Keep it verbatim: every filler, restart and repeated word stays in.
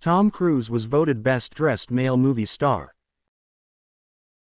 Tom Cruise was voted Best Dressed Male Movie Star.